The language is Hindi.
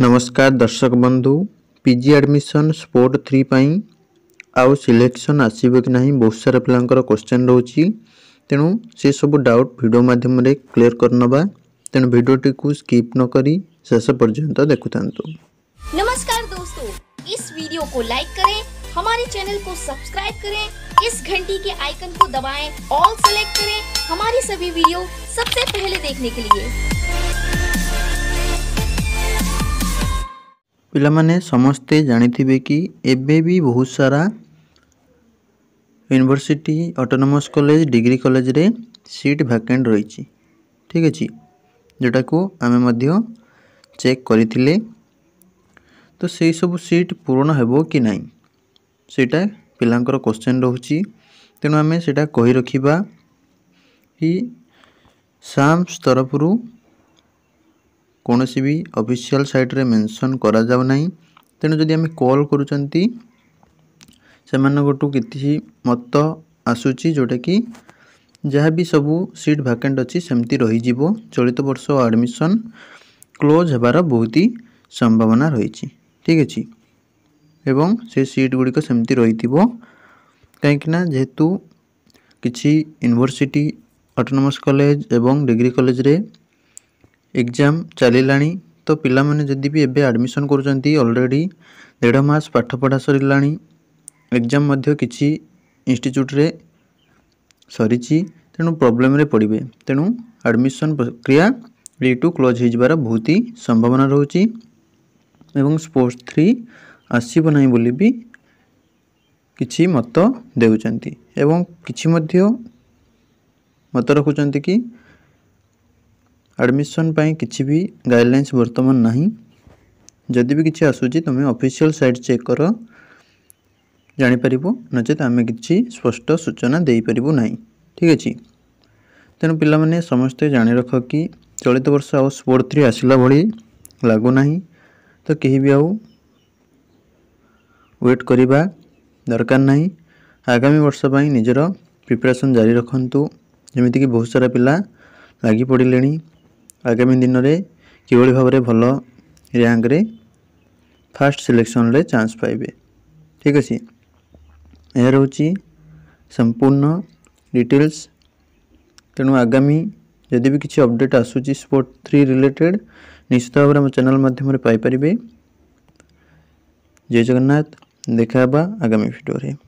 नमस्कार दर्शक बंधु पीजी एडमिशन स्पोर्ट 3 पाई आउ सिलेक्शन आसवे कि ना बहुत सारा पिला क्वेश्चन रोचे तेणु से सब डाउट वीडियो मध्यम क्लियर करनवा तेणु वीडियोटी को स्किप न करी शेष पर्यंत देखुता। नमस्कार दोस्तों, इस वीडियो को लाइक करें, हमारे चैनल को सब्सक्राइब करें, इस घंटी के आइकन को दबाएं, ऑल सेलेक्ट करें हमारी सभी वीडियो सबसे पहले देखने के लिए। पिलामाने समस्ते जानिथिबे कि एबे भी बहुत सारा university autonomous college degree college रे सीट वैकेंट रही। ठीक अछि, जोटा को आमे मध्य चेक करिथिले तो सेही सब सीट पूर्ण हेबो कि नाही सेटा पिलांकर क्वेश्चन रहूची। तेणु आमे सेटा कहि रखिबा कि साम्स तरफरु कोनोसी भी ऑफिशियल साइट रे मेंशन करा जाउ नाही। तेणु जदि आम कॉल करूचंती सेमान गोटू किछि मत आसुची जोटा कि जहाँ भी सबू सीट वैकेंट अछि सेमती रही जीवो चलित वर्ष एडमिशन क्लोज हेबार बहुत ही संभावना रही। ठीक अछि, एवं से सीट गुड़िक सेमती रही कहीं जेहेतु किछि यूनिवर्सिटी ऑटोनोमस कॉलेज एवं डिग्री कॉलेज रे एग्जाम चलिलाणी तो पिला माने जदि भी एबे एडमिशन करूचंती ऑलरेडी डेढ़ मास पाठ पढ़ा सरिलाणी एग्जाम मध्य किछि इंस्टिट्यूट रे सरीची तेणु प्रॉब्लम रे पड़िबे। तेणु एडमिशन प्रक्रिया री टू क्लोज हो जबार बहुत ही संभावना रहूची एवं स्पोर्ट्स 3 आसीबो नाही बोली भी किछि मत देउचंती एवं किछि मध्य मत रखुचंती कि एडमिशन पर किसी भी गाइडलाइंस वर्तमान नहीं। जदि भी किसी आसूची तुम्हें ऑफिशियल साइट चेक कर जापर नचेत आम कि स्पष्ट सूचना दे पारू ना। ठीक अच्छे, तेणु पाने समस्ते जाणी रख कि चलित वर्ष आउ स्पोर्ट 3 आसला भली लगुना तो कहीं भी आउ वेट करवा दरकार ना। आगामी वर्ष पर निजर प्रिपरेशन जारी रखु जमीक बहुत सारा पिला लगी पड़े आगामी दिन में किभली भाव में भल रैंक रे फास्ट सिलेक्शन रे चांस पाइबे। ठीक अछि, यह रोची संपूर्ण डिटेल्स। तेणु आगामी जदि भी किसी अपडेट आसूची स्पोर्ट 3 रिलेटेड निश्चित भाव में आम चैनल मध्यम पाई परिबे। जय जगन्नाथ, देखा आगामी वीडियो रे।